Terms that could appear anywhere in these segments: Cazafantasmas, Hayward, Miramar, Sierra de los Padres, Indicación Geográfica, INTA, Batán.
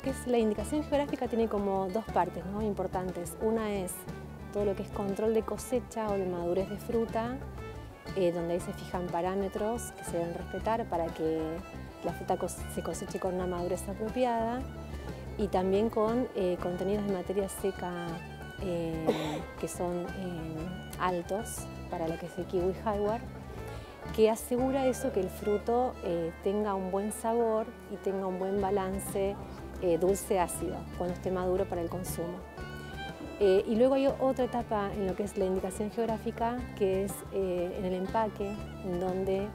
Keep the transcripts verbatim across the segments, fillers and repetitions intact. lo que es la indicación geográfica tiene como dos partes, ¿no?, importantes. Una es todo lo que es control de cosecha o de madurez de fruta, eh, donde ahí se fijan parámetros que se deben respetar para que la fruta se coseche con una madurez apropiada, y también con eh, contenidos de materia seca eh, que son eh, altos para lo que es el kiwi Hayward, que asegura eso, que el fruto eh, tenga un buen sabor y tenga un buen balance eh, dulce-ácido cuando esté maduro para el consumo. Eh, y luego hay otra etapa en lo que es la indicación geográfica, que es eh, en el empaque, en donde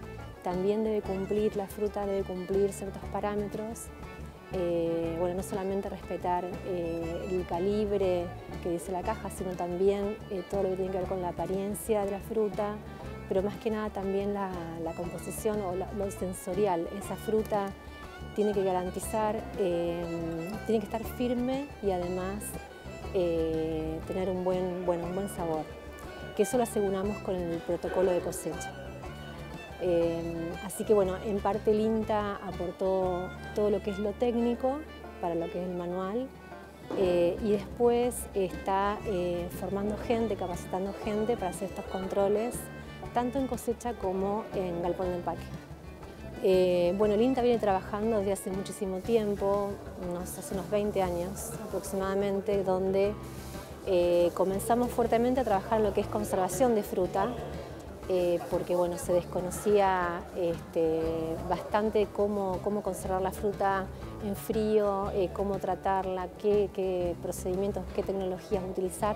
también debe cumplir, la fruta debe cumplir ciertos parámetros. Eh, bueno, no solamente respetar eh, el calibre que dice la caja, sino también eh, todo lo que tiene que ver con la apariencia de la fruta, pero más que nada también la, la composición o la, lo sensorial. Esa fruta tiene que garantizar, eh, tiene que estar firme y además eh, tener un buen, bueno, un buen sabor, que eso lo aseguramos con el protocolo de cosecha. Eh, así que bueno, en parte el INTA aportó todo lo que es lo técnico para lo que es el manual, eh, y después está eh, formando gente, capacitando gente para hacer estos controles, tanto en cosecha como en galpón de empaque. Eh, bueno, el INTA viene trabajando desde hace muchísimo tiempo, unos, hace unos veinte años aproximadamente, donde eh, comenzamos fuertemente a trabajar en lo que es conservación de fruta, eh, porque bueno, se desconocía este, bastante cómo, cómo conservar la fruta en frío, eh, cómo tratarla, qué, qué procedimientos, qué tecnologías utilizar,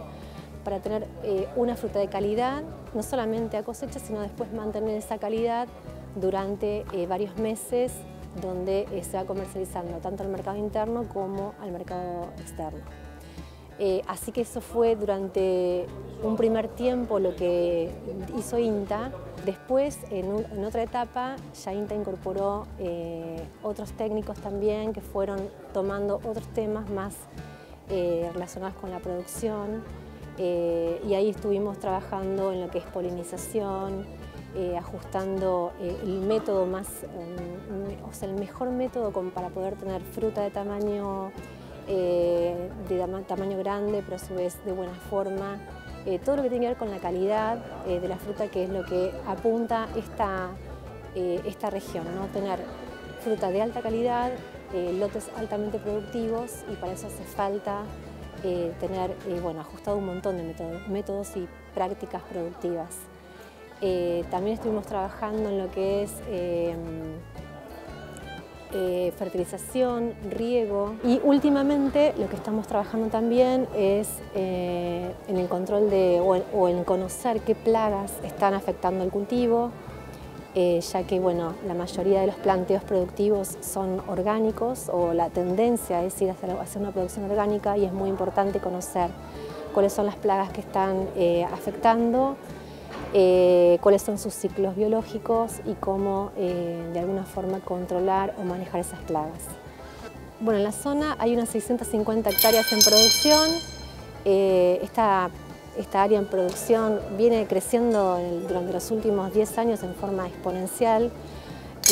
para tener eh, una fruta de calidad, no solamente a cosecha, sino después mantener esa calidad durante eh, varios meses, donde eh, se va comercializando tanto al mercado interno como al mercado externo. Eh, así que eso fue durante un primer tiempo lo que hizo INTA. Después, en, un, en otra etapa, ya INTA incorporó eh, otros técnicos también, que fueron tomando otros temas más eh, relacionados con la producción. Eh, y ahí estuvimos trabajando en lo que es polinización, eh, ajustando eh, el método más, eh, o sea, el mejor método con, para poder tener fruta de tamaño, eh, de tamaño grande, pero a su vez de buena forma. Eh, todo lo que tiene que ver con la calidad eh, de la fruta, que es lo que apunta esta, eh, esta región, ¿no? Tener fruta de alta calidad, eh, lotes altamente productivos, y para eso hace falta Eh, tener eh, bueno, ajustado un montón de método, métodos y prácticas productivas. Eh, también estuvimos trabajando en lo que es eh, eh, fertilización, riego, y últimamente lo que estamos trabajando también es eh, en el control de, o, o en conocer qué plagas están afectando el cultivo, eh, ya que bueno, la mayoría de los planteos productivos son orgánicos, o la tendencia es ir hacia una producción orgánica, y es muy importante conocer cuáles son las plagas que están eh, afectando, eh, cuáles son sus ciclos biológicos y cómo eh, de alguna forma controlar o manejar esas plagas. Bueno, en la zona hay unas seiscientas cincuenta hectáreas en producción. Eh, esta Esta área en producción viene creciendo durante los últimos diez años en forma exponencial,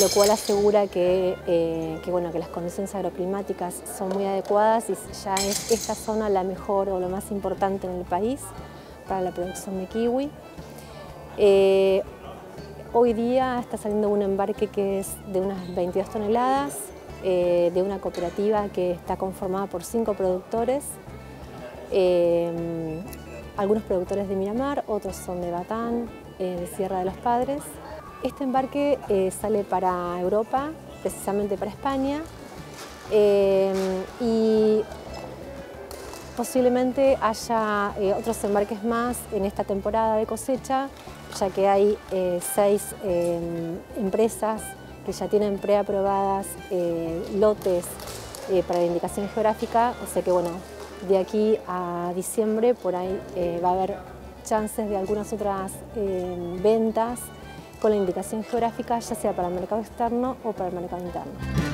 lo cual asegura que, eh, que, bueno, que las condiciones agroclimáticas son muy adecuadas, y ya es esta zona la mejor o lo más importante en el país para la producción de kiwi. Eh, hoy día está saliendo un embarque que es de unas veintidós toneladas, eh, de una cooperativa que está conformada por cinco productores. Eh, Algunos productores de Miramar, otros son de Batán, eh, de Sierra de los Padres. Este embarque eh, sale para Europa, precisamente para España, eh, y posiblemente haya eh, otros embarques más en esta temporada de cosecha, ya que hay eh, seis eh, empresas que ya tienen preaprobadas eh, lotes eh, para la indicación geográfica, o sea que bueno, de aquí a diciembre por ahí eh, va a haber chances de algunas otras eh, ventas con la indicación geográfica, ya sea para el mercado externo o para el mercado interno.